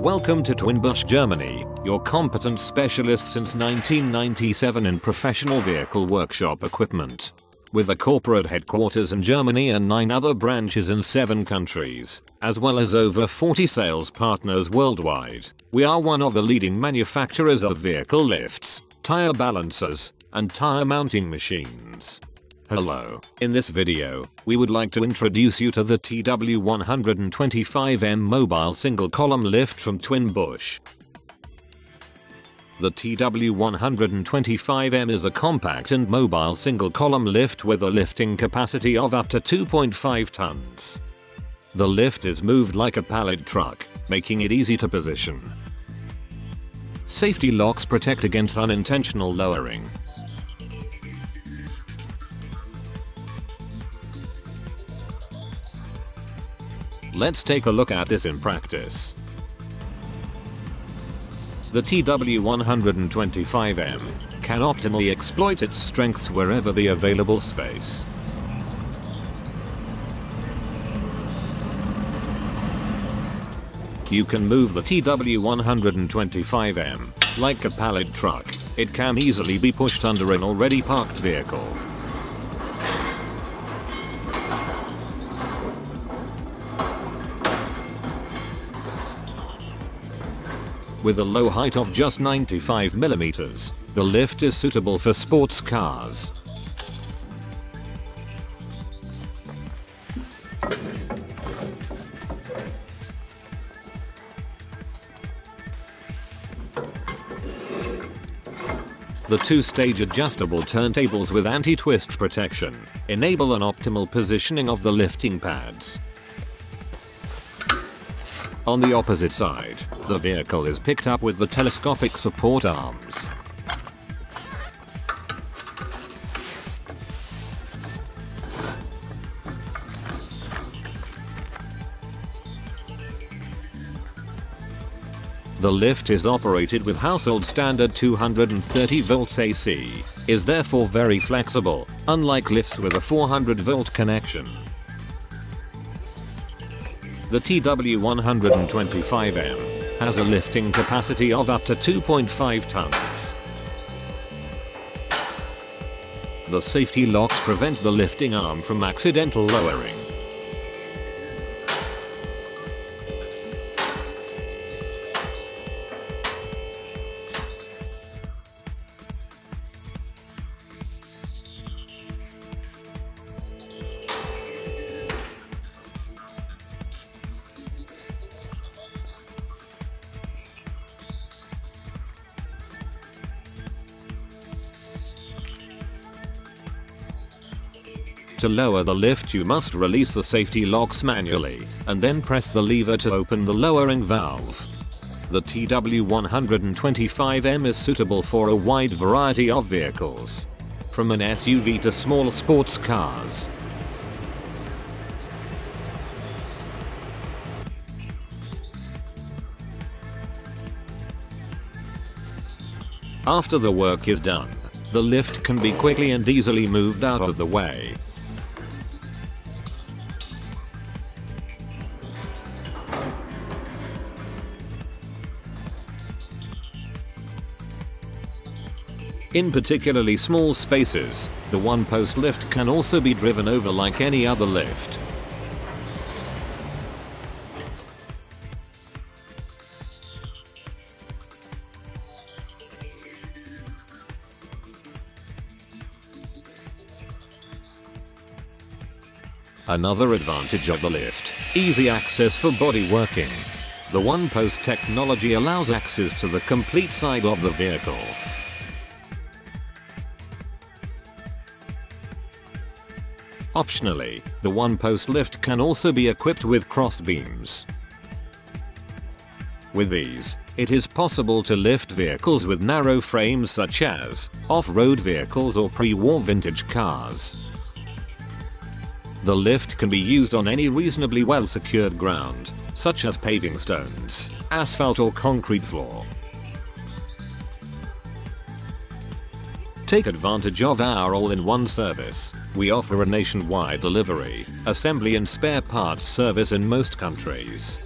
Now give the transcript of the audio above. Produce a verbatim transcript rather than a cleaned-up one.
Welcome to Twin Busch Germany, your competent specialist since nineteen ninety-seven in professional vehicle workshop equipment. With a corporate headquarters in Germany and nine other branches in seven countries, as well as over forty sales partners worldwide, we are one of the leading manufacturers of vehicle lifts, tire balancers, and tire mounting machines. Hello, in this video, we would like to introduce you to the T W one twenty-five M mobile single column lift from Twin Busch. The T W one twenty-five M is a compact and mobile single column lift with a lifting capacity of up to two point five tons. The lift is moved like a pallet truck, making it easy to position. Safety locks protect against unintentional lowering. Let's take a look at this in practice. The T W one twenty-five M can optimally exploit its strengths wherever the available space. You can move the T W one twenty-five M like a pallet truck. It can easily be pushed under an already parked vehicle. With a low height of just ninety-five millimeters, the lift is suitable for sports cars. The two-stage adjustable turntables with anti-twist protection enable an optimal positioning of the lifting pads. On the opposite side, the vehicle is picked up with the telescopic support arms. The lift is operated with household standard two hundred thirty volts A C, is therefore very flexible, unlike lifts with a four hundred volt connection. The T W one twenty-five M has a lifting capacity of up to two point five tons. The safety locks prevent the lifting arm from accidental lowering. To lower the lift, you must release the safety locks manually, and then press the lever to open the lowering valve. The T W one twenty-five M is suitable for a wide variety of vehicles, from an S U V to small sports cars. After the work is done, the lift can be quickly and easily moved out of the way. In particularly small spaces, the one-post lift can also be driven over like any other lift. Another advantage of the lift: easy access for body working. The one-post technology allows access to the complete side of the vehicle. Optionally, the one-post lift can also be equipped with cross beams. With these, it is possible to lift vehicles with narrow frames such as off-road vehicles or pre-war vintage cars. The lift can be used on any reasonably well-secured ground, such as paving stones, asphalt or concrete floor. Take advantage of our all-in-one service. We offer a nationwide delivery, assembly and spare parts service in most countries.